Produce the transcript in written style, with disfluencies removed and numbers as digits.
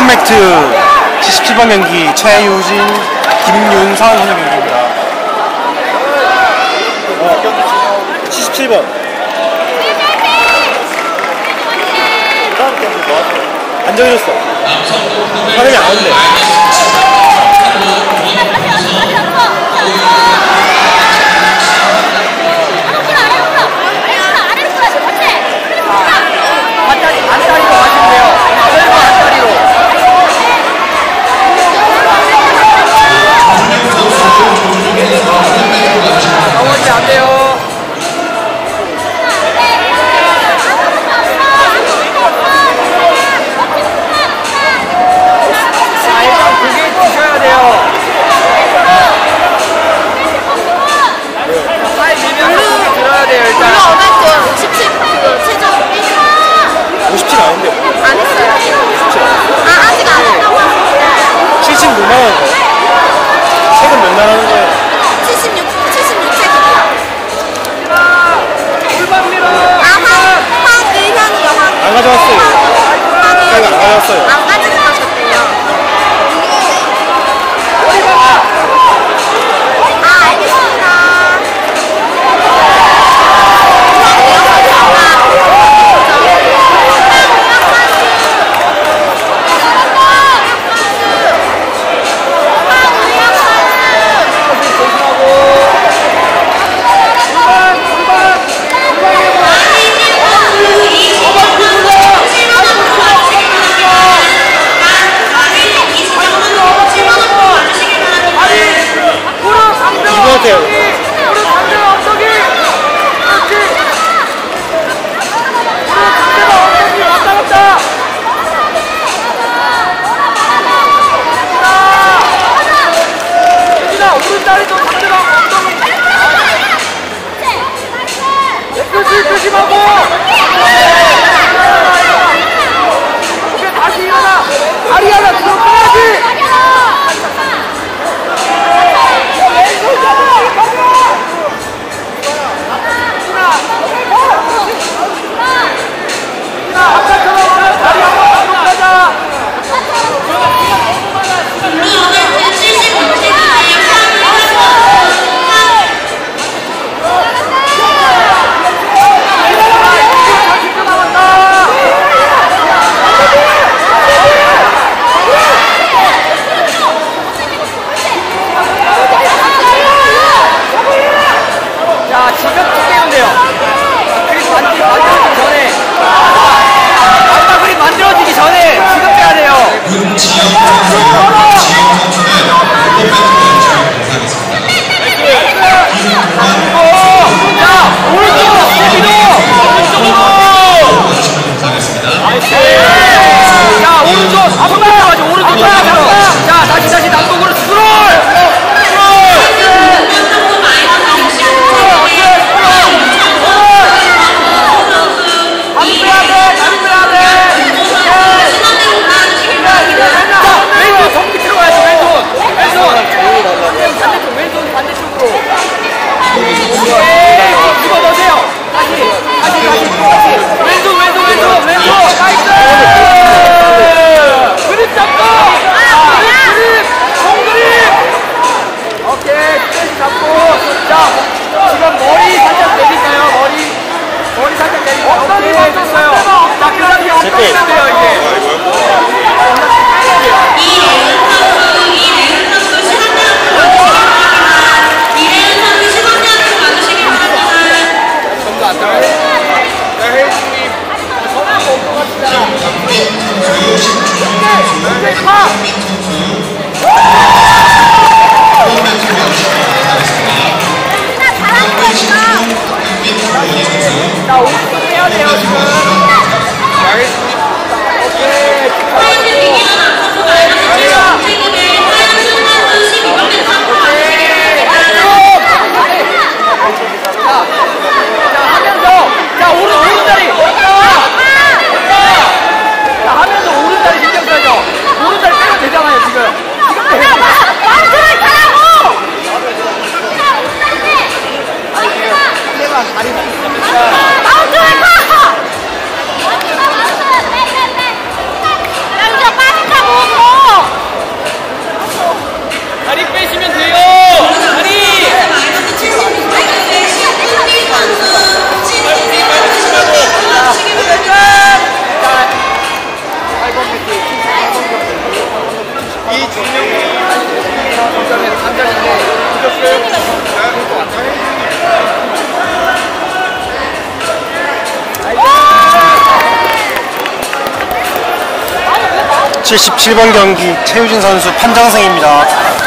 1번 매트 77번 경기 최유진, 김윤선 선수 경기입니다. 77번 안 정해졌어. 사람이 안 온대. 이 정령이 한 잔인데 아, 77번 경기 최유진 선수 판정승입니다.